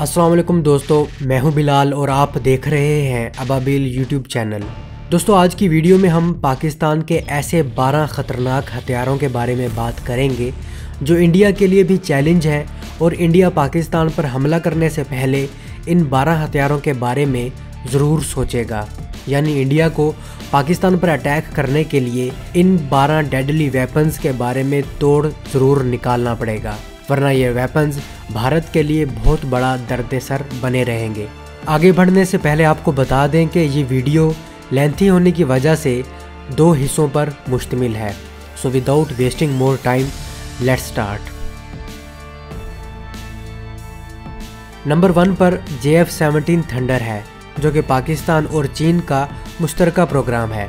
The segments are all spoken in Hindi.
अस्सलाम वालेकुम दोस्तों, मैं हूं बिलाल और आप देख रहे हैं अबाबील यूट्यूब चैनल। दोस्तों, आज की वीडियो में हम पाकिस्तान के ऐसे 12 ख़तरनाक हथियारों के बारे में बात करेंगे जो इंडिया के लिए भी चैलेंज है और इंडिया पाकिस्तान पर हमला करने से पहले इन 12 हथियारों के बारे में ज़रूर सोचेगा। यानी इंडिया को पाकिस्तान पर अटैक करने के लिए इन 12 डेडली वेपन्स के बारे में तोड़ ज़रूर निकालना पड़ेगा, वरना ये वेपन्स भारत के लिए बहुत बड़ा दर्द-ए-सर बने रहेंगे। आगे बढ़ने से पहले आपको बता दें कि ये वीडियो लेंथी होने की वजह से दो हिस्सों पर मुश्तमिल है। So without wasting more time, let's start. Number 1 पर JF-17 थंडर है, जो कि पाकिस्तान और चीन का मुश्तरका प्रोग्राम है।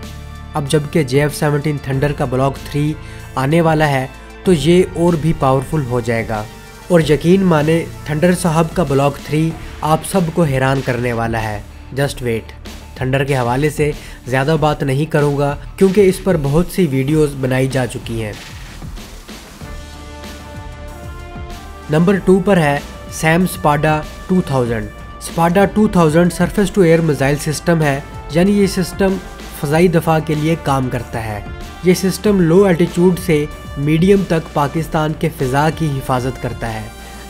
अब जबकि JF-17 थंडर का ब्लॉक 3 आने वाला है तो ये और भी पावरफुल हो जाएगा और यकीन माने थंडर साहब का ब्लॉक 3 आप सबको हैरान करने वाला है। Just wait. थंडर के हवाले से ज़्यादा बात नहीं करूँगा क्योंकि इस पर बहुत सी वीडियोस बनाई जा चुकी हैं। नंबर 2 पर है SAM Spada 2000। Spada 2000 surface to air missile system है, यानी ये सिस्टम फ़ज़ाई दफा के लिए काम करता है। ये सिस्टम लो एल्टीट्यूड से मीडियम तक पाकिस्तान के फ़िज़ा की हिफाजत करता है।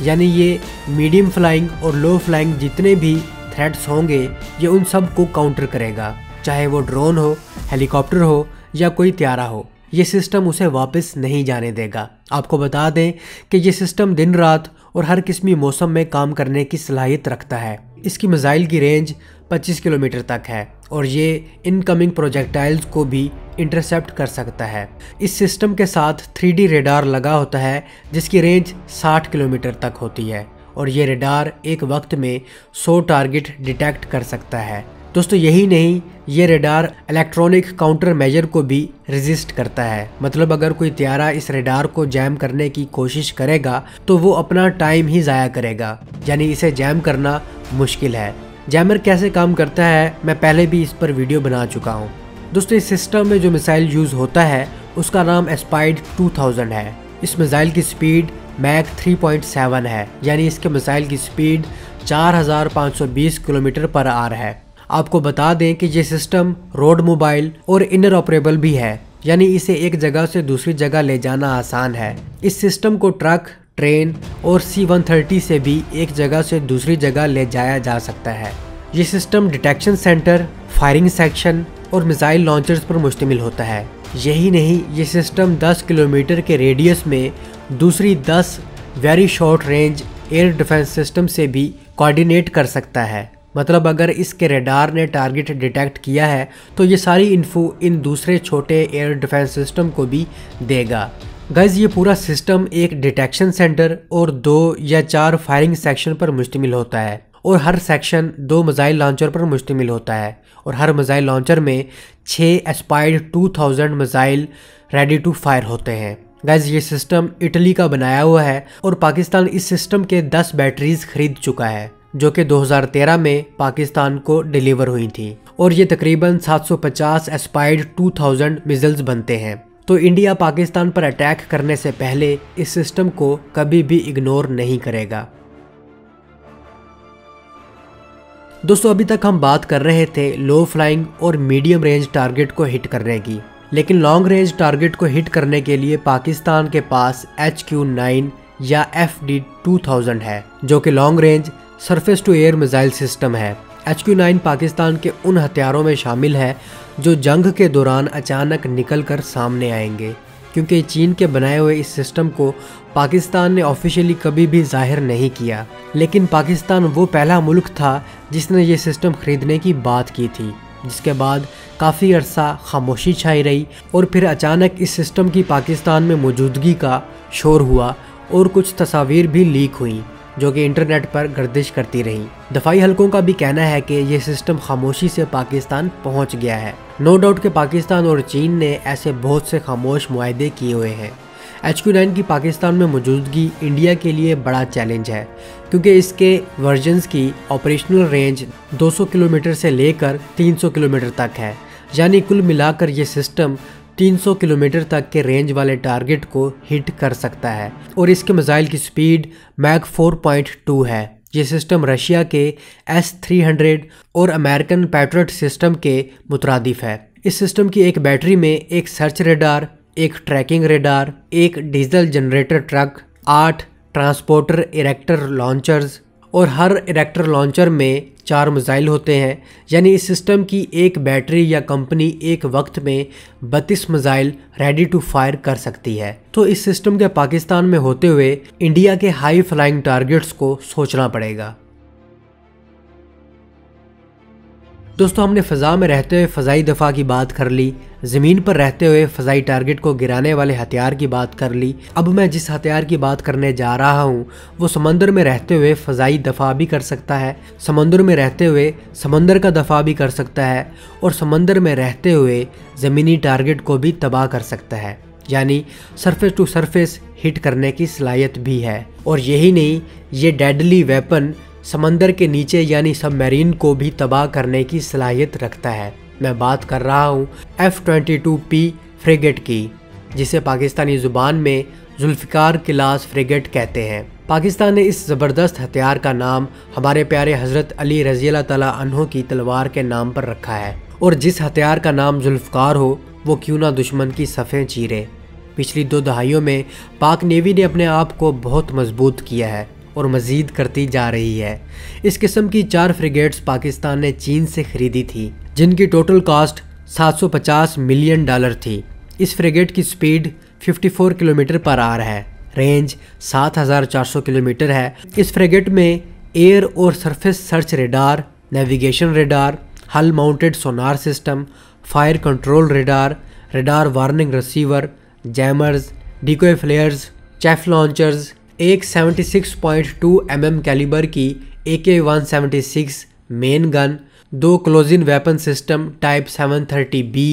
यानी ये मीडियम फ्लाइंग और लो फ्लाइंग जितने भी थ्रेट्स होंगे ये उन सब को काउंटर करेगा, चाहे वो ड्रोन हो, हेलीकॉप्टर हो या कोई त्यारा हो। ये सिस्टम उसे वापस नहीं जाने देगा। आपको बता दें कि ये सिस्टम दिन रात और हर किस्मी मौसम में काम करने की सलाहियत रखता है। इसकी मिसाइल की रेंज 25 किलोमीटर तक है और ये इनकमिंग प्रोजेक्टाइल्स को भी इंटरसेप्ट कर सकता है। इस सिस्टम के साथ 3D रेडार लगा होता है जिसकी रेंज 60 किलोमीटर तक होती है और ये रेडार एक वक्त में 100 टारगेट डिटेक्ट कर सकता है। दोस्तों, यही नहीं, ये रेडार इलेक्ट्रॉनिक काउंटर मेजर को भी रेजिस्ट करता है। मतलब अगर कोई त्यारा इस रेडार को जैम करने की कोशिश करेगा तो वो अपना टाइम ही ज़ाया करेगा, यानी इसे जैम करना मुश्किल है। जैमर कैसे काम करता है मैं पहले भी इस पर वीडियो बना चुका हूँ। दोस्तों, इस सिस्टम में जो मिसाइल यूज़ होता है उसका नाम एस्पाइड 2000 है। इस मिसाइल की स्पीड मैक 3.7 है, यानी इसके मिसाइल की स्पीड 4520 किलोमीटर पर आवर है। आपको बता दें कि ये सिस्टम रोड मोबाइल और इनर ऑपरेबल भी है, यानी इसे एक जगह से दूसरी जगह ले जाना आसान है। इस सिस्टम को ट्रक, ट्रेन और C-130 से भी एक जगह से दूसरी जगह ले जाया जा सकता है। ये system detection centre, firing section और मिसाइल लॉन्चर्स पर मुश्तमिल होता है। यही नहीं, ये सिस्टम 10 किलोमीटर के रेडियस में दूसरी 10 very short range air defence system से भी कोऑर्डिनेट कर सकता है। मतलब अगर इसके रेडार ने टारगेट डिटेक्ट किया है तो ये सारी इन्फो इन दूसरे छोटे एयर डिफेंस सिस्टम को भी देगा। गाइस, ये पूरा सिस्टम एक डिटेक्शन सेंटर और 2 या 4 फायरिंग सेक्शन पर मुश्तमिल होता है और हर सेक्शन 2 मिसाइल लॉन्चर पर मुश्तमिल होता है और हर मिसाइल लॉन्चर में 6 Aspide 2000 missile ready to fire होते हैं। गाइस, ये सिस्टम इटली का बनाया हुआ है और पाकिस्तान इस सिस्टम के 10 बैटरीज खरीद चुका है जो कि 2013 में पाकिस्तान को डिलीवर हुई थी और ये तकरीबन 750 एस्पाइड 2000 मिसाइल्स बनते हैं। तो इंडिया पाकिस्तान पर अटैक करने से पहले इस सिस्टम को कभी भी इग्नोर नहीं करेगा। दोस्तों, अभी तक हम बात कर रहे थे लो फ्लाइंग और मीडियम रेंज टारगेट को हिट करने की, लेकिन लॉन्ग रेंज टारगेट को हिट करने के लिए पाकिस्तान के पास HQ-9 या FD-2000 है, जो कि long range surface to air missile system है। HQ-9 पाकिस्तान के उन हथियारों में शामिल है जो जंग के दौरान अचानक निकल कर सामने आएंगे, क्योंकि चीन के बनाए हुए इस सिस्टम को पाकिस्तान ने ऑफिशियली कभी भी जाहिर नहीं किया। लेकिन पाकिस्तान वो पहला मुल्क था जिसने ये सिस्टम ख़रीदने की बात की थी, जिसके बाद काफ़ी अरसा खामोशी छाई रही और फिर अचानक इस सिस्टम की पाकिस्तान में मौजूदगी का शोर हुआ और कुछ तस्वीरें भी लीक हुई जो कि इंटरनेट पर गर्दिश करती रही। दफाई हलकों का भी कहना है कि ये सिस्टम खामोशी से पाकिस्तान पहुंच गया है। नो डाउट कि पाकिस्तान और चीन ने ऐसे बहुत से खामोश मुआहदे किए हुए हैं। HQ-9 की पाकिस्तान में मौजूदगी इंडिया के लिए बड़ा चैलेंज है, क्योंकि इसके वर्जन्स की ऑपरेशनल रेंज 200 किलोमीटर से लेकर 300 किलोमीटर तक है। यानी कुल मिलाकर ये सिस्टम 300 किलोमीटर तक के रेंज वाले टारगेट को हिट कर सकता है और इसके मिसाइल की स्पीड मैक 4.2 है, ये सिस्टम रशिया के S-300 और अमेरिकन पैट्रियट सिस्टम के मुतरादिफ है। इस सिस्टम की एक बैटरी में एक सर्च रेडार, एक ट्रैकिंग रेडार, एक diesel generator truck, 8 transporter erector launchers और हर इरेक्टर लॉन्चर में 4 मिसाइल होते हैं। यानी इस सिस्टम की एक बैटरी या कंपनी एक वक्त में 32 मिसाइल रेडी टू फायर कर सकती है। तो इस सिस्टम के पाकिस्तान में होते हुए इंडिया के हाई फ्लाइंग टारगेट्स को सोचना पड़ेगा। दोस्तों, हमने फ़ज़ा में रहते हुए फ़ज़ाई दफ़ा की बात कर ली, ज़मीन पर रहते हुए फ़ज़ाई टारगेट को गिराने वाले हथियार की बात कर ली। अब मैं जिस हथियार की बात करने जा रहा हूँ वो समंदर में रहते हुए फ़ज़ाई दफ़ा भी कर सकता है, समंदर में रहते हुए समंदर का दफ़ा भी कर सकता है और समंदर में रहते हुए ज़मीनी टारगेट को भी तबाह कर सकता है। यानी सरफेस टू सरफेस हिट करने की सलाहियत भी है। और यही नहीं, ये डेडली वेपन समंदर के नीचे यानी सबमरीन को भी तबाह करने की सलाहियत रखता है। मैं बात कर रहा हूँ F-22P फ्रिगेट की, जिसे पाकिस्तानी ज़ुबान में ज़ुल्फ़िकार क्लास फ्रिगेट कहते हैं। पाकिस्तान ने इस ज़बरदस्त हथियार का नाम हमारे प्यारे हज़रत अली रज़ी अल्लाह तआला अन्हो की तलवार के नाम पर रखा है। और जिस हथियार का नाम ज़ुल्फ़िकार हो वो क्यों ना दुश्मन की सफ़ें चीरे। पिछली 2 दहाइयों में पाक नेवी ने अपने आप को बहुत मजबूत किया है और मज़ीद करती जा रही है। इस किस्म की 4 फ्रिगेट्स पाकिस्तान ने चीन से ख़रीदी थी, जिनकी टोटल कास्ट 750 मिलियन डॉलर थी। इस फ्रिगेट की स्पीड 54 किलोमीटर पर आवर है, रेंज 7400 किलोमीटर है। इस फ्रिगेट में एयर और surface search radar, navigation radar, hull mounted sonar system, fire control radar, radar warning receiver, jammers, decoy flares, chaff launchers, एक 76.2 mm कैलिबर की AK-176 main gun, 2 close in weapon system type 730B,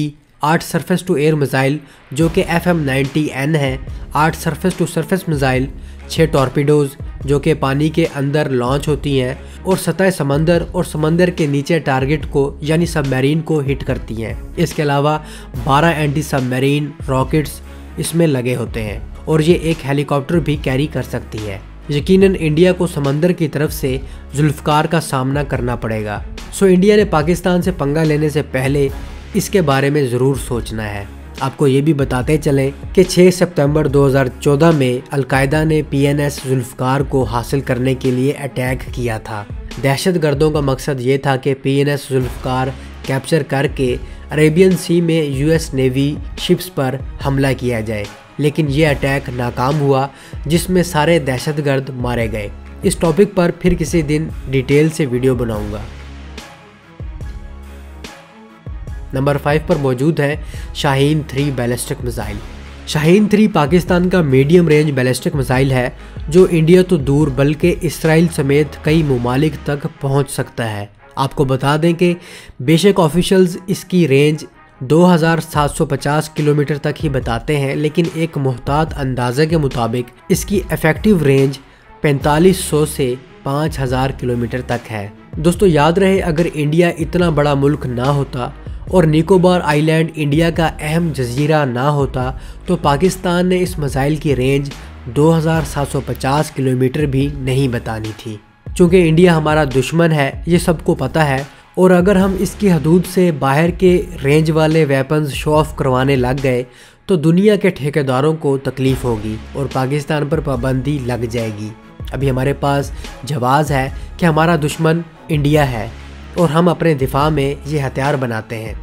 8 surface to air missile जो कि FM-90N है, 8 surface to surface missile, 6 torpedoes जो कि पानी के अंदर लॉन्च होती हैं और सतह समंदर और समंदर के नीचे टारगेट को यानी सबमरीन को हिट करती हैं। इसके अलावा 12 एंटी सबमरीन रॉकेट्स इसमें लगे होते हैं और ये एक हेलीकॉप्टर भी कैरी कर सकती है। यकीनन इंडिया को समंदर की तरफ से ज़ुल्फ़िकार का सामना करना पड़ेगा। सो इंडिया ने पाकिस्तान से पंगा लेने से पहले इसके बारे में ज़रूर सोचना है। आपको ये भी बताते चलें कि 6 सितंबर 2014 में अलकायदा ने PNS ज़ुल्फ़िकार को हासिल करने के लिए अटैक किया था। दहशतगर्दों का मकसद ये था कि PNS ज़ुल्फ़िकार कैप्चर करके अरेबियन सी में US नेवी शिप्स पर हमला किया जाए, लेकिन ये अटैक नाकाम हुआ जिसमें सारे दहशतगर्द मारे गए। इस टॉपिक पर फिर किसी दिन डिटेल से वीडियो बनाऊंगा। नंबर 5 पर मौजूद है शाहीन 3 बैलिस्टिक मिसाइल। शाहीन 3 पाकिस्तान का मीडियम रेंज बैलिस्टिक मिसाइल है जो इंडिया तो दूर बल्कि इसराइल समेत कई ममालिक तक पहुंच सकता है। आपको बता दें कि बेशक ऑफिशियल्स इसकी रेंज 2750 किलोमीटर तक ही बताते हैं, लेकिन एक मुहतात अंदाज़े के मुताबिक इसकी इफेक्टिव रेंज 4500 से 5000 किलोमीटर तक है। दोस्तों, याद रहे, अगर इंडिया इतना बड़ा मुल्क ना होता और निकोबार आइलैंड इंडिया का अहम जजीरा ना होता तो पाकिस्तान ने इस मिसाइल की रेंज 2750 किलोमीटर भी नहीं बतानी थी। चूँकि इंडिया हमारा दुश्मन है ये सबको पता है, और अगर हम इसकी हदूद से बाहर के रेंज वाले वेपन्स शो ऑफ करवाने लग गए तो दुनिया के ठेकेदारों को तकलीफ़ होगी और पाकिस्तान पर पाबंदी लग जाएगी। अभी हमारे पास जवाज़ है कि हमारा दुश्मन इंडिया है और हम अपने दिफा में ये हथियार बनाते हैं।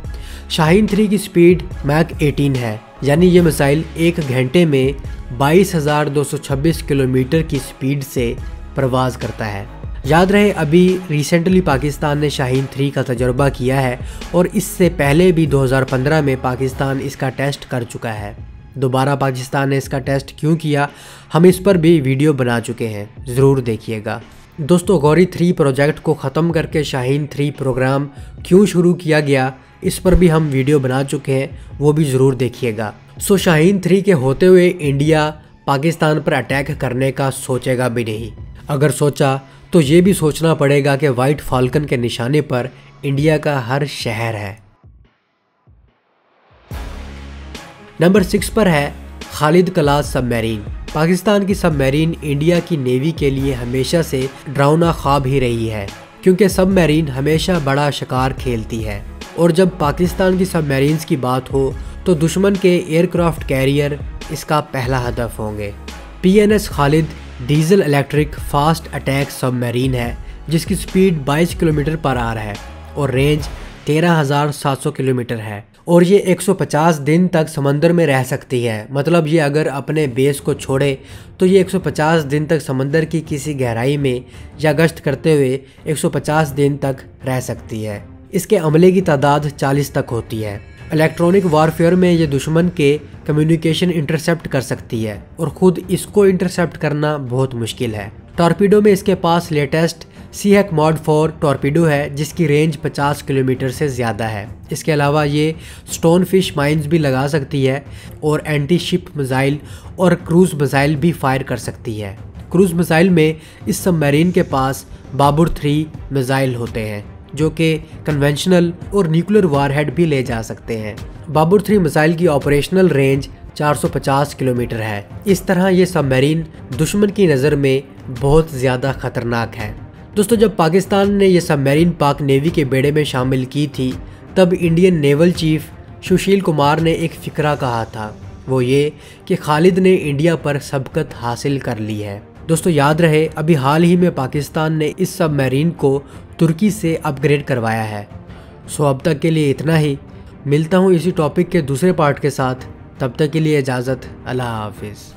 शाहीन 3 की स्पीड मैक 18 है, यानी ये मिसाइल 1 घंटे में 22,226 किलोमीटर की स्पीड से परवाज़ करता है। याद रहे, अभी रिसेंटली पाकिस्तान ने शाहीन 3 का तजुर्बा किया है और इससे पहले भी 2015 में पाकिस्तान इसका टेस्ट कर चुका है। दोबारा पाकिस्तान ने इसका टेस्ट क्यों किया, हम इस पर भी वीडियो बना चुके हैं, ज़रूर देखिएगा। दोस्तों, गौरी 3 प्रोजेक्ट को ख़त्म करके शाहीन 3 प्रोग्राम क्यों शुरू किया गया, इस पर भी हम वीडियो बना चुके हैं, वो भी ज़रूर देखिएगा। सो शाहीन 3 के होते हुए इंडिया पाकिस्तान पर अटैक करने का सोचेगा भी नहीं। अगर सोचा तो ये भी सोचना पड़ेगा कि वाइट फाल्कन के निशाने पर इंडिया का हर शहर है। नंबर 6 पर है खालिद क्लास सबमरीन। पाकिस्तान की सबमरीन इंडिया की नेवी के लिए हमेशा से डरावना ख्वाब ही रही है, क्योंकि सबमरीन हमेशा बड़ा शिकार खेलती है। और जब पाकिस्तान की सबमरीन्स की बात हो तो दुश्मन के एयरक्राफ्ट कैरियर इसका पहला हदफ होंगे। PNS Khalid diesel electric fast attack submarine है जिसकी स्पीड 22 किलोमीटर पर आवर है और रेंज 13,700 किलोमीटर है, और ये 150 दिन तक समंदर में रह सकती है। मतलब ये अगर अपने बेस को छोड़े तो ये 150 दिन तक समंदर की किसी गहराई में या गश्त करते हुए 150 दिन तक रह सकती है। इसके अमले की तादाद 40 तक होती है। इलेक्ट्रॉनिक वारफेयर में ये दुश्मन के कम्युनिकेशन इंटरसेप्ट कर सकती है और ख़ुद इसको इंटरसेप्ट करना बहुत मुश्किल है। टॉर्पीडो में इसके पास लेटेस्ट सीहक मॉड 4 टॉर्पीडो है जिसकी रेंज 50 किलोमीटर से ज़्यादा है। इसके अलावा ये स्टोनफिश माइंस भी लगा सकती है और एंटी शिप मिसाइल और क्रूज़ मिसाइल भी फायर कर सकती है। क्रूज़ मिसाइल में इस सबमरीन के पास बाबुर 3 मिसाइल होते हैं जो कि कन्वेंशनल और न्यूक्लियर वारहेड भी ले जा सकते हैं। बाबुर 3 मिसाइल की ऑपरेशनल रेंज 450 किलोमीटर है। इस तरह ये सबमरीन दुश्मन की नज़र में बहुत ज़्यादा ख़तरनाक है। दोस्तों, जब पाकिस्तान ने यह सबमरीन पाक नेवी के बेड़े में शामिल की थी तब Indian naval chief Sushil Kumar ने एक फ़िक्रा कहा था, वो ये कि खालिद ने इंडिया पर सबकत हासिल कर ली है। दोस्तों, याद रहे अभी हाल ही में पाकिस्तान ने इस सबमरीन को तुर्की से अपग्रेड करवाया है। सो अब तक के लिए इतना ही। मिलता हूँ इसी टॉपिक के दूसरे पार्ट के साथ। तब तक के लिए इजाज़त, अल्लाह हाफिज़।